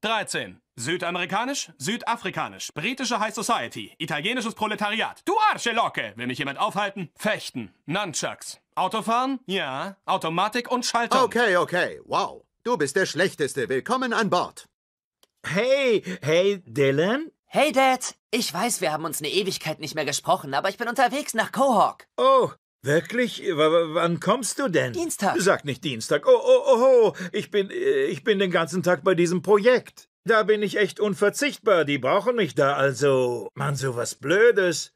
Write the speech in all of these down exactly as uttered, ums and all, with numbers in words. dreizehn. Südamerikanisch, südafrikanisch, britische High Society, italienisches Proletariat. Du Arschelocke! Will mich jemand aufhalten? Fechten, Nunchucks. Autofahren? Ja. Automatik und Schaltung. Okay, okay. Wow. Du bist der Schlechteste. Willkommen an Bord. Hey, hey, Dylan? Hey, Dad. Ich weiß, wir haben uns eine Ewigkeit nicht mehr gesprochen, aber ich bin unterwegs nach Quahog. Oh, wirklich? W wann kommst du denn? Dienstag. Sag nicht Dienstag. Oh, oh, oh, oh. Ich bin, ich bin den ganzen Tag bei diesem Projekt. Da bin ich echt unverzichtbar. Die brauchen mich da also. Mann, so was Blödes.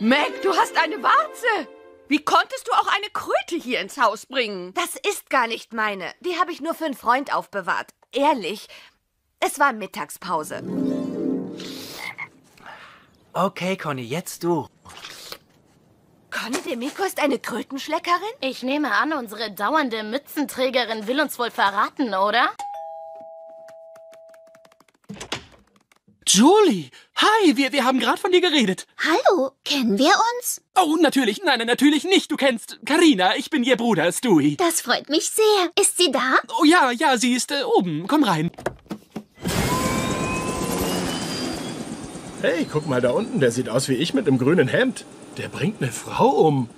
Meg, du hast eine Warze. Wie konntest du auch eine Kröte hier ins Haus bringen? Das ist gar nicht meine. Die habe ich nur für einen Freund aufbewahrt. Ehrlich, es war Mittagspause. Okay, Conny, jetzt du. Conny Demiko ist eine Krötenschleckerin? Ich nehme an, unsere dauernde Mützenträgerin will uns wohl verraten, oder? Julie! Hi, wir, wir haben gerade von dir geredet. Hallo, kennen wir uns? Oh, natürlich, nein, natürlich nicht. Du kennst Karina, ich bin ihr Bruder, Stewie. Das freut mich sehr. Ist sie da? Oh ja, ja, sie ist äh, oben. Komm rein. Hey, guck mal da unten, der sieht aus wie ich mit einem grünen Hemd. Der bringt eine Frau um.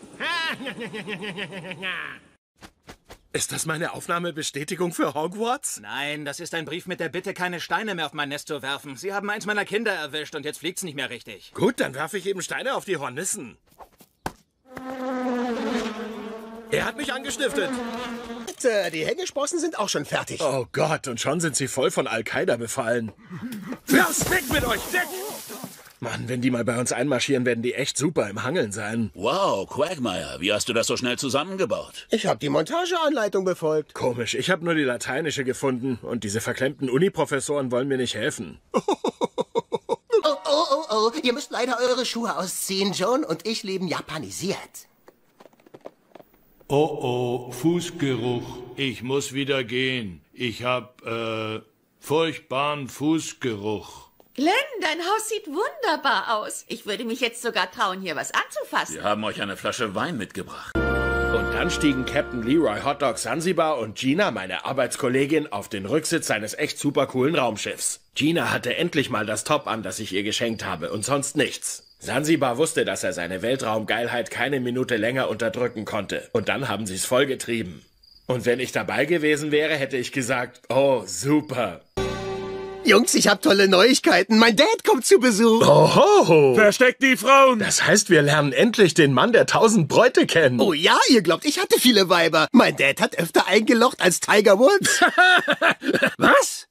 Ist das meine Aufnahmebestätigung für Hogwarts? Nein, das ist ein Brief mit der Bitte, keine Steine mehr auf mein Nest zu werfen. Sie haben eins meiner Kinder erwischt und jetzt fliegt's nicht mehr richtig. Gut, dann werfe ich eben Steine auf die Hornissen. Er hat mich angestiftet. Die Hängesprossen sind auch schon fertig. Oh Gott, und schon sind sie voll von Al-Qaida befallen. Raus, weg mit euch, weg! Mann, wenn die mal bei uns einmarschieren, werden die echt super im Hangeln sein. Wow, Quagmire, wie hast du das so schnell zusammengebaut? Ich habe die Montageanleitung befolgt. Komisch, ich habe nur die lateinische gefunden und diese verklemmten Uni-Professoren wollen mir nicht helfen. Oh, oh, oh, oh, ihr müsst leider eure Schuhe ausziehen. Joan und ich leben japanisiert. Oh, oh, Fußgeruch. Ich muss wieder gehen. Ich habe, äh, furchtbaren Fußgeruch. Glenn, dein Haus sieht wunderbar aus. Ich würde mich jetzt sogar trauen, hier was anzufassen. Wir haben euch eine Flasche Wein mitgebracht. Und dann stiegen Captain Leroy, Hotdog Sansibar und Gina, meine Arbeitskollegin, auf den Rücksitz seines echt super coolen Raumschiffs. Gina hatte endlich mal das Top an, das ich ihr geschenkt habe und sonst nichts. Sansibar wusste, dass er seine Weltraumgeilheit keine Minute länger unterdrücken konnte. Und dann haben sie's vollgetrieben. Und wenn ich dabei gewesen wäre, hätte ich gesagt, oh, super. Jungs, ich hab tolle Neuigkeiten. Mein Dad kommt zu Besuch. Oho. Versteckt die Frauen. Das heißt, wir lernen endlich den Mann der tausend Bräute kennen. Oh ja, ihr glaubt, ich hatte viele Weiber. Mein Dad hat öfter eingelocht als Tiger Woods. Was?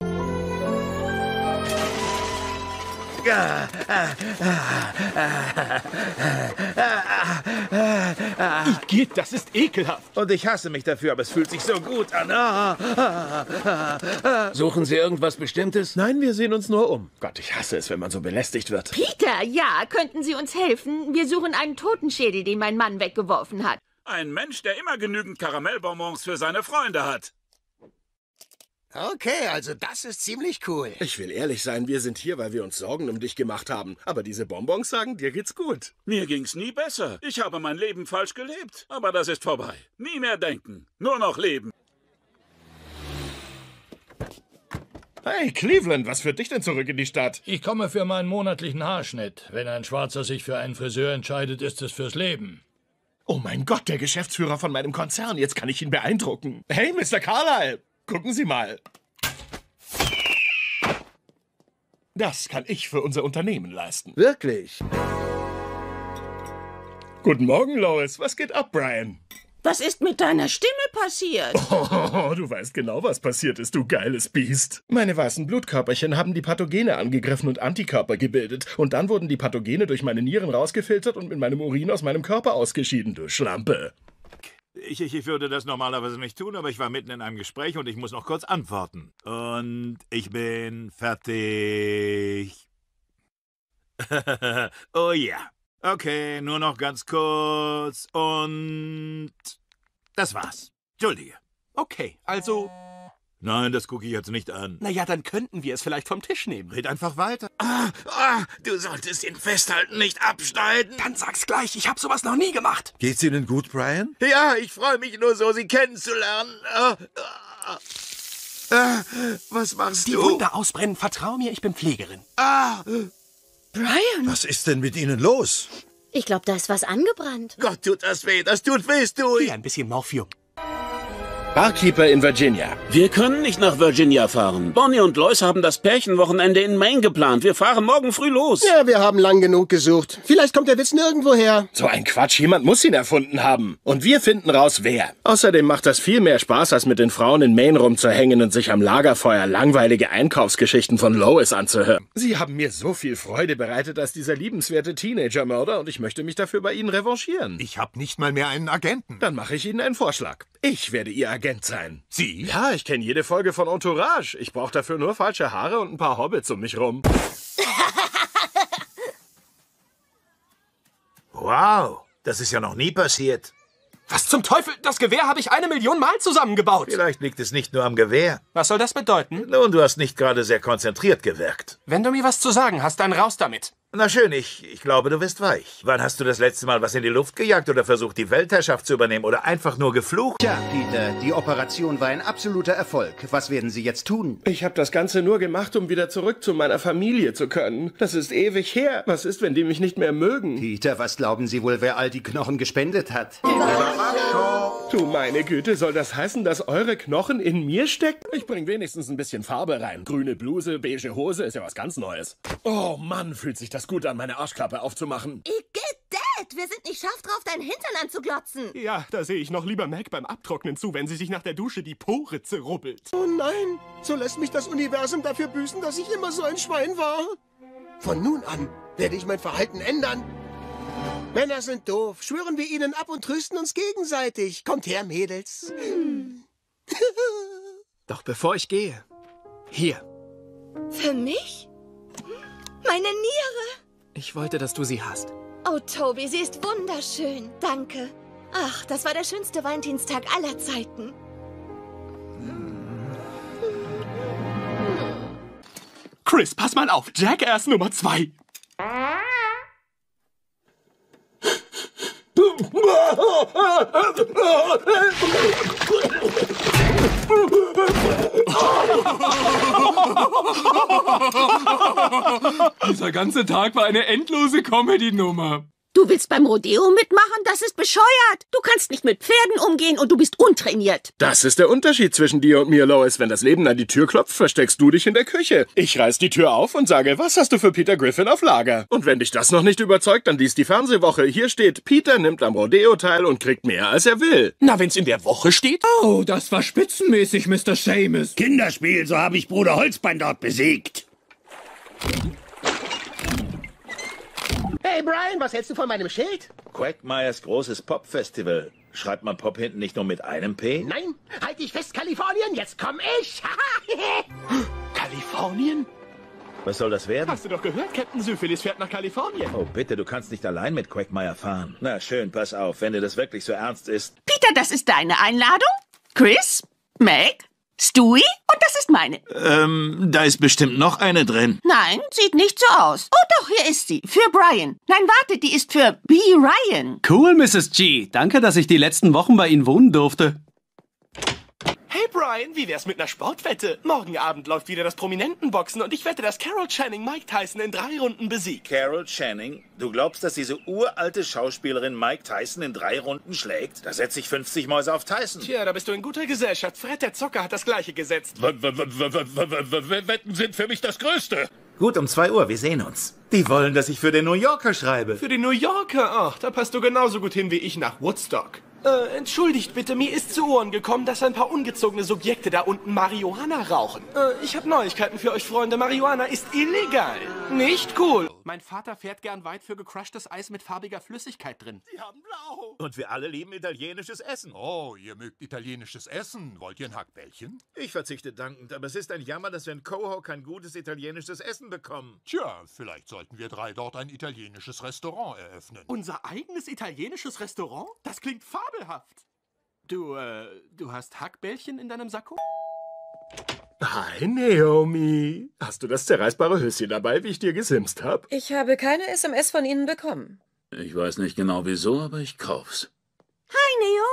Igitt, das ist ekelhaft. Und ich hasse mich dafür, aber es fühlt sich so gut an. Ah, ah, ah, ah. Suchen Sie irgendwas Bestimmtes? Nein, wir sehen uns nur um. Gott, ich hasse es, wenn man so belästigt wird. Peter, ja, könnten Sie uns helfen? Wir suchen einen Totenschädel, den mein Mann weggeworfen hat. Ein Mensch, der immer genügend Karamellbonbons für seine Freunde hat. Okay, also das ist ziemlich cool. Ich will ehrlich sein, wir sind hier, weil wir uns Sorgen um dich gemacht haben. Aber diese Bonbons sagen, dir geht's gut. Mir ging's nie besser. Ich habe mein Leben falsch gelebt. Aber das ist vorbei. Nie mehr denken. Nur noch leben. Hey, Cleveland, was führt dich denn zurück in die Stadt? Ich komme für meinen monatlichen Haarschnitt. Wenn ein Schwarzer sich für einen Friseur entscheidet, ist es fürs Leben. Oh mein Gott, der Geschäftsführer von meinem Konzern. Jetzt kann ich ihn beeindrucken. Hey, Mister Carlyle. Gucken Sie mal. Das kann ich für unser Unternehmen leisten. Wirklich? Guten Morgen, Lois. Was geht ab, Brian? Was ist mit deiner Stimme passiert? Oh, du weißt genau, was passiert ist, du geiles Biest. Meine weißen Blutkörperchen haben die Pathogene angegriffen und Antikörper gebildet. Und dann wurden die Pathogene durch meine Nieren rausgefiltert und mit meinem Urin aus meinem Körper ausgeschieden, du Schlampe. Ich, ich, ich würde das normalerweise nicht tun, aber ich war mitten in einem Gespräch und ich muss noch kurz antworten. Und ich bin fertig. Oh ja. Okay, nur noch ganz kurz und das war's. Entschuldige. Okay, also... Nein, das gucke ich jetzt nicht an. Na ja, dann könnten wir es vielleicht vom Tisch nehmen. Red einfach weiter. Ah, ah, du solltest ihn festhalten, nicht abschneiden. Dann sag's gleich, ich hab sowas noch nie gemacht. Geht's Ihnen gut, Brian? Ja, ich freue mich nur so, Sie kennenzulernen. Ah, ah. Äh, was machst die du? Die Wunde ausbrennen. Vertrau mir, ich bin Pflegerin. Ah! Brian! Was ist denn mit Ihnen los? Ich glaube, da ist was angebrannt. Gott, tut das weh. Das tut weh, Stewie. Hier ein bisschen Morphium. Barkeeper in Virginia. Wir können nicht nach Virginia fahren. Bonnie und Lois haben das Pärchenwochenende in Maine geplant. Wir fahren morgen früh los. Ja, wir haben lang genug gesucht. Vielleicht kommt der Witz nirgendwo her. So ein Quatsch. Jemand muss ihn erfunden haben. Und wir finden raus, wer. Außerdem macht das viel mehr Spaß, als mit den Frauen in Maine rumzuhängen und sich am Lagerfeuer langweilige Einkaufsgeschichten von Lois anzuhören. Sie haben mir so viel Freude bereitet als dieser liebenswerte Teenagermörder und ich möchte mich dafür bei Ihnen revanchieren. Ich habe nicht mal mehr einen Agenten. Dann mache ich Ihnen einen Vorschlag. Ich werde Ihr Agent sein. Sie? Ja, ich kenne jede Folge von Entourage. Ich brauche dafür nur falsche Haare und ein paar Hobbits um mich rum. Wow, das ist ja noch nie passiert. Was zum Teufel? Das Gewehr habe ich eine Million Mal zusammengebaut. Vielleicht liegt es nicht nur am Gewehr. Was soll das bedeuten? Nun, du hast nicht gerade sehr konzentriert gewirkt. Wenn du mir was zu sagen hast, dann raus damit. Na schön, ich, ich glaube, du bist weich. Wann hast du das letzte Mal was in die Luft gejagt oder versucht, die Weltherrschaft zu übernehmen oder einfach nur geflucht? Tja, Peter, die Operation war ein absoluter Erfolg. Was werden Sie jetzt tun? Ich habe das Ganze nur gemacht, um wieder zurück zu meiner Familie zu können. Das ist ewig her. Was ist, wenn die mich nicht mehr mögen? Peter, was glauben Sie wohl, wer all die Knochen gespendet hat? Du meine Güte, soll das heißen, dass eure Knochen in mir stecken? Ich bring wenigstens ein bisschen Farbe rein. Grüne Bluse, beige Hose ist ja was ganz Neues. Oh Mann, fühlt sich das gut an, meine Arschklappe aufzumachen. Igitt, Dad, wir sind nicht scharf drauf, deinen Hintern anzuglotzen. Ja, da sehe ich noch lieber Meg beim Abtrocknen zu, wenn sie sich nach der Dusche die Poritze rubbelt. Oh nein, so lässt mich das Universum dafür büßen, dass ich immer so ein Schwein war. Von nun an werde ich mein Verhalten ändern. Männer sind doof, schwören wir ihnen ab und trösten uns gegenseitig. Kommt her, Mädels. Hm. Doch bevor ich gehe, hier. Für mich? Meine Niere! Ich wollte, dass du sie hast. Oh, Toby, sie ist wunderschön. Danke. Ach, das war der schönste Valentinstag aller Zeiten. Chris, pass mal auf. Jackass Nummer zwei. Dieser ganze Tag war eine endlose Comedy-Nummer. Du willst beim Rodeo mitmachen? Das ist bescheuert. Du kannst nicht mit Pferden umgehen und du bist untrainiert. Das ist der Unterschied zwischen dir und mir, Lois. Wenn das Leben an die Tür klopft, versteckst du dich in der Küche. Ich reiß die Tür auf und sage, was hast du für Peter Griffin auf Lager? Und wenn dich das noch nicht überzeugt, dann lies die Fernsehwoche. Hier steht, Peter nimmt am Rodeo teil und kriegt mehr, als er will. Na, wenn's in der Woche steht? Oh, das war spitzenmäßig, Mister Seamus. Kinderspiel, so habe ich Bruder Holzbein dort besiegt. Hey Brian, was hältst du von meinem Schild? Quagmires großes Pop-Festival. Schreibt man Pop hinten nicht nur mit einem P? Nein, halt dich fest, Kalifornien, jetzt komm ich! Kalifornien? Was soll das werden? Hast du doch gehört, Captain Syphilis fährt nach Kalifornien. Oh bitte, du kannst nicht allein mit Quagmire fahren. Na schön, pass auf, wenn dir das wirklich so ernst ist. Peter, das ist deine Einladung. Chris, Meg, Stewie und das ist meine. Ähm, da ist bestimmt noch eine drin. Nein, sieht nicht so aus. Oh doch, hier ist sie. Für Brian. Nein, warte, die ist für B. Ryan. Cool, Misses G. Danke, dass ich die letzten Wochen bei Ihnen wohnen durfte. Hey Brian, wie wär's mit einer Sportwette? Morgen Abend läuft wieder das Prominentenboxen und ich wette, dass Carol Channing Mike Tyson in drei Runden besiegt. Carol Channing? Du glaubst, dass diese uralte Schauspielerin Mike Tyson in drei Runden schlägt? Da setze ich fünfzig Mäuse auf Tyson. Tja, da bist du in guter Gesellschaft. Fred, der Zocker, hat das Gleiche gesetzt. Wetten sind für mich das Größte. Gut, um zwei Uhr, wir sehen uns. Die wollen, dass ich für den New Yorker schreibe. Für den New Yorker? Ach, da passt du genauso gut hin wie ich nach Woodstock. Äh, entschuldigt bitte, mir ist zu Ohren gekommen, dass ein paar ungezogene Subjekte da unten Marihuana rauchen. Äh, ich habe Neuigkeiten für euch, Freunde. Marihuana ist illegal. Nicht cool. Mein Vater fährt gern weit für gecrushtes Eis mit farbiger Flüssigkeit drin. Sie haben blau. Und wir alle lieben italienisches Essen. Oh, ihr mögt italienisches Essen. Wollt ihr ein Hackbällchen? Ich verzichte dankend, aber es ist ein Jammer, dass wir in Quahog kein gutes italienisches Essen bekommen. Tja, vielleicht sollten wir drei dort ein italienisches Restaurant eröffnen. Unser eigenes italienisches Restaurant? Das klingt fabelhaft. Du, äh, du hast Hackbällchen in deinem Sakko? Hi, Naomi. Hast du das zerreißbare Höschen dabei, wie ich dir gesimst habe? Ich habe keine S M S von Ihnen bekommen. Ich weiß nicht genau wieso, aber ich kauf's. Hi,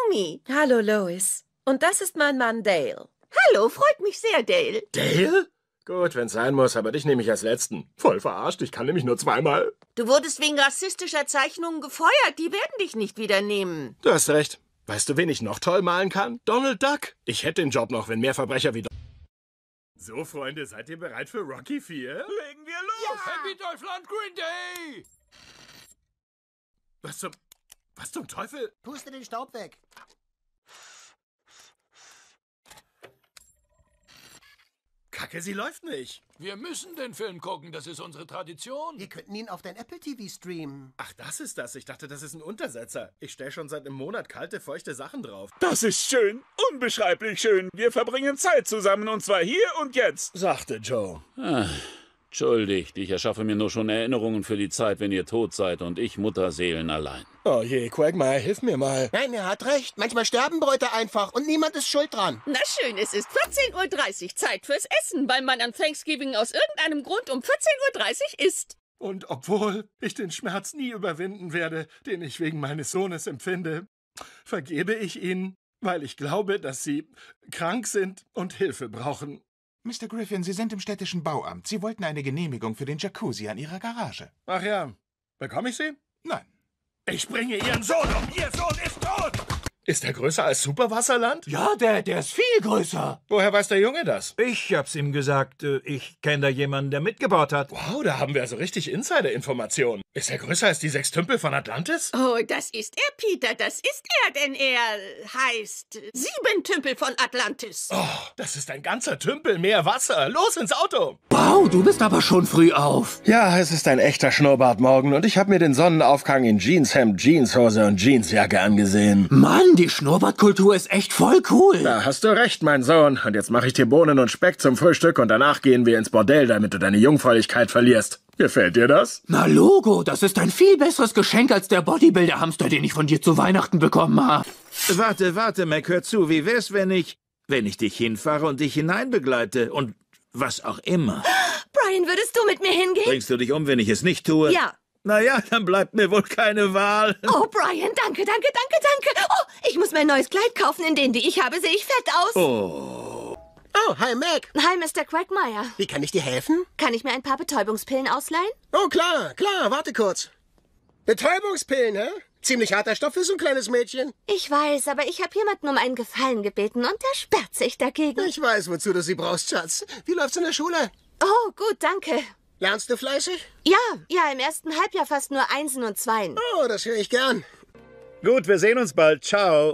Naomi. Hallo, Lois. Und das ist mein Mann Dale. Hallo, freut mich sehr, Dale. Dale? Gut, wenn's sein muss, aber dich nehme ich als Letzten. Voll verarscht, ich kann nämlich nur zweimal. Du wurdest wegen rassistischer Zeichnungen gefeuert, die werden dich nicht wieder nehmen. Du hast recht. Weißt du, wen ich noch toll malen kann? Donald Duck. Ich hätte den Job noch, wenn mehr Verbrecher wie... So, Freunde, seid ihr bereit für Rocky vier? Legen wir los! Ja! Happy Deutschland, Green Day! Was zum... Was zum Teufel? Puste den Staub weg. Kacke, sie läuft nicht. Wir müssen den Film gucken, das ist unsere Tradition. Wir könnten ihn auf dein Apple T V streamen. Ach, das ist das. Ich dachte, das ist ein Untersetzer. Ich stelle schon seit einem Monat kalte, feuchte Sachen drauf. Das ist schön. Unbeschreiblich schön. Wir verbringen Zeit zusammen und zwar hier und jetzt, sagte Joe. Ah, entschuldigt, ich erschaffe mir nur schon Erinnerungen für die Zeit, wenn ihr tot seid und ich Mutterseelen allein. Oh je, Quagmire, hilf mir mal. Nein, er hat recht. Manchmal sterben Bräute einfach und niemand ist schuld dran. Na schön, es ist vierzehn Uhr dreißig, Zeit fürs Essen, weil man an Thanksgiving aus irgendeinem Grund um vierzehn Uhr dreißig isst. Und obwohl ich den Schmerz nie überwinden werde, den ich wegen meines Sohnes empfinde, vergebe ich ihnen, weil ich glaube, dass sie krank sind und Hilfe brauchen. Mister Griffin, Sie sind im städtischen Bauamt. Sie wollten eine Genehmigung für den Jacuzzi an Ihrer Garage. Ach ja, bekomme ich sie? Nein. Ich bringe Ihren Sohn um. Ihr Sohn ist tot! Ist der größer als Superwasserland? Ja, der, der ist viel größer. Woher weiß der Junge das? Ich hab's ihm gesagt. Ich kenne da jemanden, der mitgebaut hat. Wow, da haben wir also richtig Insider-Informationen. Ist er größer als die sechs Tümpel von Atlantis? Oh, das ist er, Peter. Das ist er, denn er heißt sieben Tümpel von Atlantis. Oh, das ist ein ganzer Tümpel mehr Wasser. Los ins Auto. Wow, du bist aber schon früh auf. Ja, es ist ein echter Schnurrbartmorgen und ich habe mir den Sonnenaufgang in Jeanshemd, Jeanshose und Jeansjacke angesehen. Mann, die Schnurrbartkultur ist echt voll cool. Da hast du recht, mein Sohn. Und jetzt mache ich dir Bohnen und Speck zum Frühstück und danach gehen wir ins Bordell, damit du deine Jungfräulichkeit verlierst. Gefällt dir das? Na Logo, das ist ein viel besseres Geschenk als der Bodybuilder-Hamster, den ich von dir zu Weihnachten bekommen habe. Warte, warte, Meg, hör zu, wie wär's, wenn ich... wenn ich dich hinfahre und dich hineinbegleite und was auch immer. Brian, würdest du mit mir hingehen? Bringst du dich um, wenn ich es nicht tue? Ja. Naja, dann bleibt mir wohl keine Wahl. Oh, Brian, danke, danke, danke, danke. Oh, ich muss mir ein neues Kleid kaufen, in denen die ich habe, sehe ich fett aus. Oh. Oh, hi, Meg. Hi, Mister Quagmire. Wie kann ich dir helfen? Kann ich mir ein paar Betäubungspillen ausleihen? Oh, klar, klar, warte kurz. Betäubungspillen, hä? Ziemlich harter Stoff für so ein kleines Mädchen. Ich weiß, aber ich habe jemanden um einen Gefallen gebeten und der sperrt sich dagegen. Ich weiß, wozu du sie brauchst, Schatz. Wie läuft's in der Schule? Oh, gut, danke. Lernst du fleißig? Ja, ja, im ersten Halbjahr fast nur Einsen und Zweien. Oh, das höre ich gern. Gut, wir sehen uns bald. Ciao.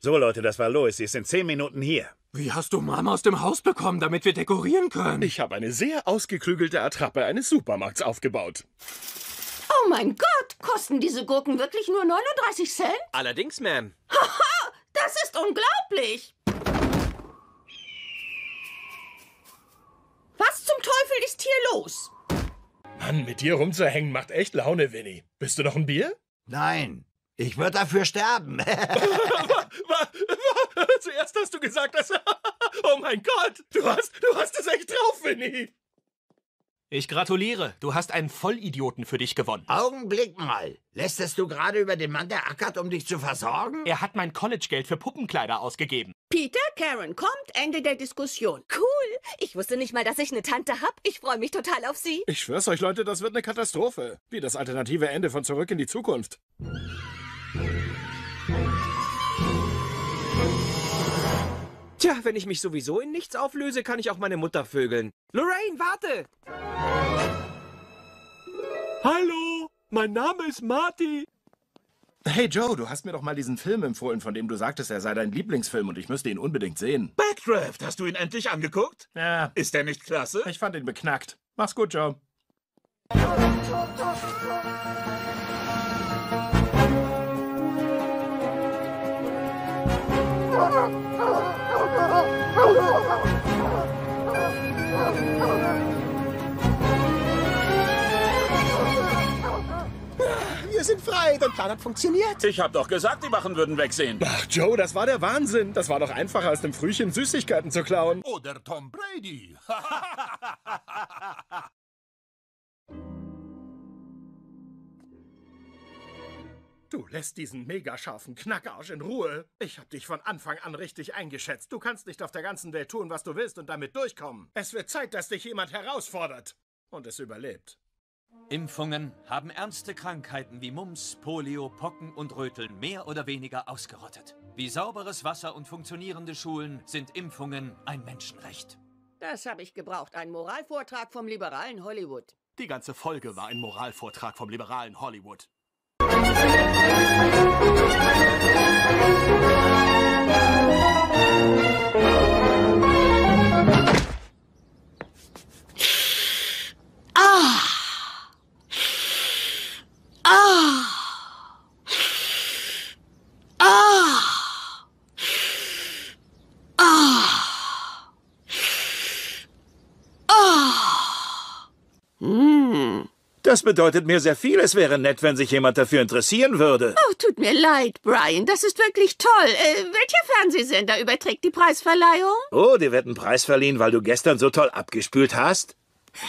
So, Leute, das war Lois. Sie ist in zehn Minuten hier. Wie hast du Mama aus dem Haus bekommen, damit wir dekorieren können? Ich habe eine sehr ausgeklügelte Attrappe eines Supermarkts aufgebaut. Oh mein Gott, kosten diese Gurken wirklich nur neununddreißig Cent? Allerdings, Ma'am. Haha, das ist unglaublich. Was zum Teufel ist hier los? Mann, mit dir rumzuhängen macht echt Laune, Winnie. Bist du noch ein Bier? Nein, ich würde dafür sterben. Zuerst hast du gesagt, dass... Oh mein Gott, du hast, du hast es echt drauf, Winnie. Ich gratuliere, du hast einen Vollidioten für dich gewonnen. Augenblick mal. Lästest du gerade über den Mann, der ackert, um dich zu versorgen? Er hat mein College-Geld für Puppenkleider ausgegeben. Peter, Karen kommt, Ende der Diskussion. Cool, ich wusste nicht mal, dass ich eine Tante hab. Ich freue mich total auf sie. Ich schwör's euch, Leute, das wird eine Katastrophe. Wie das alternative Ende von Zurück in die Zukunft. Tja, wenn ich mich sowieso in nichts auflöse, kann ich auch meine Mutter vögeln. Lorraine, warte! Hallo, mein Name ist Marty. Hey Joe, du hast mir doch mal diesen Film empfohlen, von dem du sagtest, er sei dein Lieblingsfilm und ich müsste ihn unbedingt sehen. Backdraft, hast du ihn endlich angeguckt? Ja. Ist der nicht klasse? Ich fand ihn beknackt. Mach's gut, Joe. Wir sind frei, der Plan hat funktioniert. Ich hab doch gesagt, die Wachen würden wegsehen. Ach Joe, das war der Wahnsinn. Das war doch einfacher, als dem Frühchen Süßigkeiten zu klauen. Oder Tom Brady. Du lässt diesen mega scharfen Knackarsch in Ruhe. Ich hab dich von Anfang an richtig eingeschätzt. Du kannst nicht auf der ganzen Welt tun, was du willst und damit durchkommen. Es wird Zeit, dass dich jemand herausfordert. Und es überlebt. Impfungen haben ernste Krankheiten wie Mumps, Polio, Pocken und Röteln mehr oder weniger ausgerottet. Wie sauberes Wasser und funktionierende Schulen sind Impfungen ein Menschenrecht. Das habe ich gebraucht. Ein Moralvortrag vom liberalen Hollywood. Die ganze Folge war ein Moralvortrag vom liberalen Hollywood. Ah! Ah! Ah! Ah! Ah! Hm. Das bedeutet mir sehr viel. Es wäre nett, wenn sich jemand dafür interessieren würde. Oh, tut mir leid, Brian. Das ist wirklich toll. Äh, welcher Fernsehsender überträgt die Preisverleihung? Oh, dir wird ein Preis verliehen, weil du gestern so toll abgespült hast?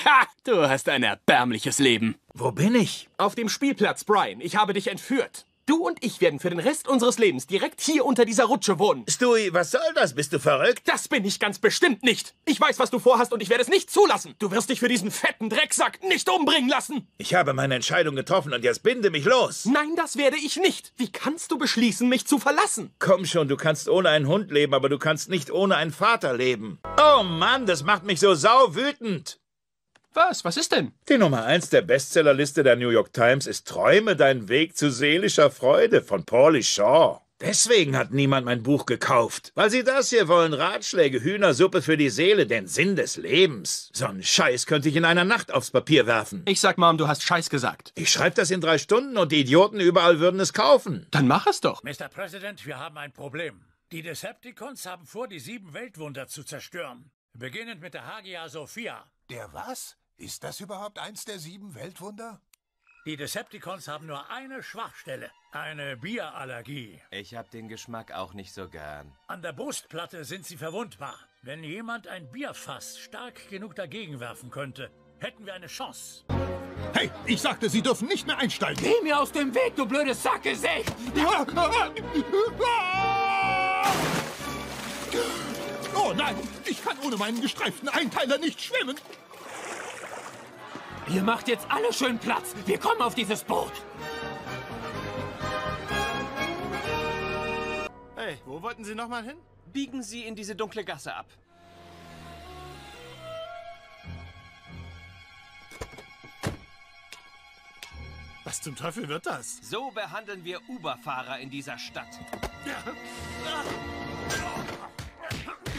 Ha! Du hast ein erbärmliches Leben. Wo bin ich? Auf dem Spielplatz, Brian. Ich habe dich entführt. Du und ich werden für den Rest unseres Lebens direkt hier unter dieser Rutsche wohnen. Stewie, was soll das? Bist du verrückt? Das bin ich ganz bestimmt nicht. Ich weiß, was du vorhast und ich werde es nicht zulassen. Du wirst dich für diesen fetten Drecksack nicht umbringen lassen. Ich habe meine Entscheidung getroffen und jetzt binde mich los. Nein, das werde ich nicht. Wie kannst du beschließen, mich zu verlassen? Komm schon, du kannst ohne einen Hund leben, aber du kannst nicht ohne einen Vater leben. Oh Mann, das macht mich so sauwütend. Was? Was ist denn? Die Nummer eins der Bestsellerliste der New York Times ist Träume deinen Weg zu seelischer Freude von Pauly Shaw. Deswegen hat niemand mein Buch gekauft. Weil sie das hier wollen, Ratschläge, Hühnersuppe für die Seele, den Sinn des Lebens. So einen Scheiß könnte ich in einer Nacht aufs Papier werfen. Ich sag, Mom, du hast Scheiß gesagt. Ich schreibe das in drei Stunden und die Idioten überall würden es kaufen. Dann mach es doch. Mister President, wir haben ein Problem. Die Decepticons haben vor, die sieben Weltwunder zu zerstören. Beginnend mit der Hagia Sophia. Der was? Ist das überhaupt eins der sieben Weltwunder? Die Decepticons haben nur eine Schwachstelle. Eine Bierallergie. Ich hab den Geschmack auch nicht so gern. An der Brustplatte sind sie verwundbar. Wenn jemand ein Bierfass stark genug dagegen werfen könnte, hätten wir eine Chance. Hey, ich sagte, Sie dürfen nicht mehr einsteigen. Geh mir aus dem Weg, du blödes Sackgesicht! Oh nein, ich kann ohne meinen gestreiften Einteiler nicht schwimmen. Ihr macht jetzt alle schön Platz. Wir kommen auf dieses Boot. Hey, wo wollten Sie nochmal hin? Biegen Sie in diese dunkle Gasse ab. Was zum Teufel wird das? So behandeln wir Uber-Fahrer in dieser Stadt.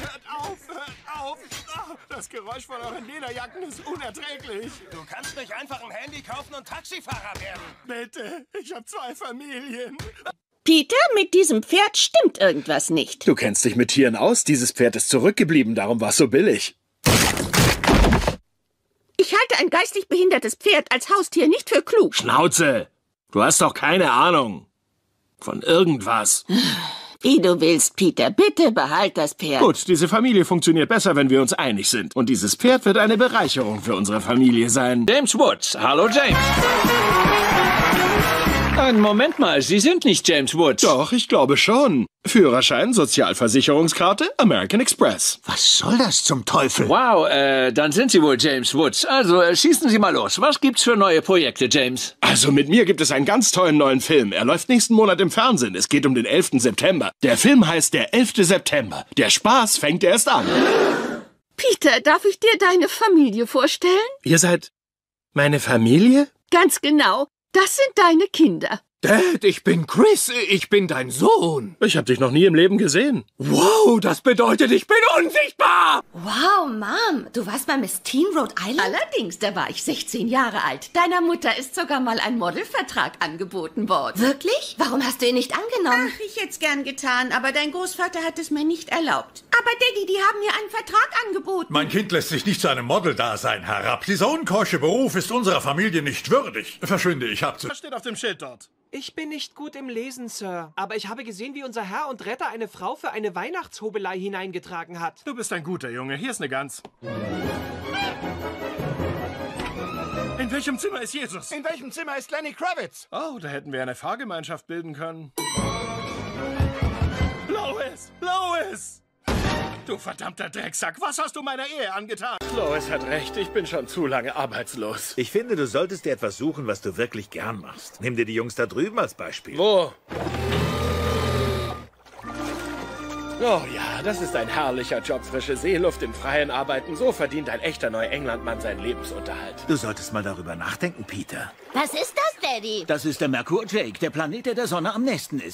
Hört auf, hört auf! Das Geräusch von euren Lederjacken ist unerträglich. Du kannst nicht einfach ein Handy kaufen und Taxifahrer werden. Bitte, ich habe zwei Familien. Peter, mit diesem Pferd stimmt irgendwas nicht. Du kennst dich mit Tieren aus. Dieses Pferd ist zurückgeblieben, darum war es so billig. Ich halte ein geistig behindertes Pferd als Haustier nicht für klug. Schnauze! Du hast doch keine Ahnung von irgendwas. Wie du willst, Peter. Bitte behalt das Pferd. Gut, diese Familie funktioniert besser, wenn wir uns einig sind. Und dieses Pferd wird eine Bereicherung für unsere Familie sein. James Woods. Hallo, James. Einen Moment mal, Sie sind nicht James Woods. Doch, ich glaube schon. Führerschein, Sozialversicherungskarte, American Express. Was soll das zum Teufel? Wow, äh, dann sind Sie wohl James Woods. Also, äh, schießen Sie mal los. Was gibt's für neue Projekte, James? Also, mit mir gibt es einen ganz tollen neuen Film. Er läuft nächsten Monat im Fernsehen. Es geht um den elften September. Der Film heißt der elfte September. Der Spaß fängt erst an. Peter, darf ich dir deine Familie vorstellen? Ihr seid meine Familie? Ganz genau. Das sind deine Kinder. Dad, ich bin Chris. Ich bin dein Sohn. Ich habe dich noch nie im Leben gesehen. Wow, das bedeutet, ich bin unsichtbar. Wow, Mom, du warst mal Miss Teen Rhode Island? Allerdings, da war ich sechzehn Jahre alt. Deiner Mutter ist sogar mal ein Modelvertrag angeboten worden. Wirklich? Warum hast du ihn nicht angenommen? Ach, ich hätte es gern getan, aber dein Großvater hat es mir nicht erlaubt. Aber Daddy, die haben mir einen Vertrag angeboten. Mein Kind lässt sich nicht zu einem Model-Dasein herab. Dieser unkeusche Beruf ist unserer Familie nicht würdig. Verschwinde, ich hab zu... Was steht auf dem Schild dort? Ich bin nicht gut im Lesen, Sir. Aber ich habe gesehen, wie unser Herr und Retter eine Frau für eine Weihnachtshobelei hineingetragen hat. Du bist ein guter Junge. Hier ist eine Gans. In welchem Zimmer ist Jesus? In welchem Zimmer ist Lenny Kravitz? Oh, da hätten wir eine Fahrgemeinschaft bilden können. Lois! Lois! Du verdammter Drecksack, was hast du meiner Ehe angetan? Lois hat recht, ich bin schon zu lange arbeitslos. Ich finde, du solltest dir etwas suchen, was du wirklich gern machst. Nimm dir die Jungs da drüben als Beispiel. Wo? Oh ja, das ist ein herrlicher Job. Frische Seeluft im Freien arbeiten. So verdient ein echter Neuenglandmann seinen Lebensunterhalt. Du solltest mal darüber nachdenken, Peter. Was ist das, Daddy? Das ist der Merkur-Jake, der Planet, der der Sonne am nächsten ist.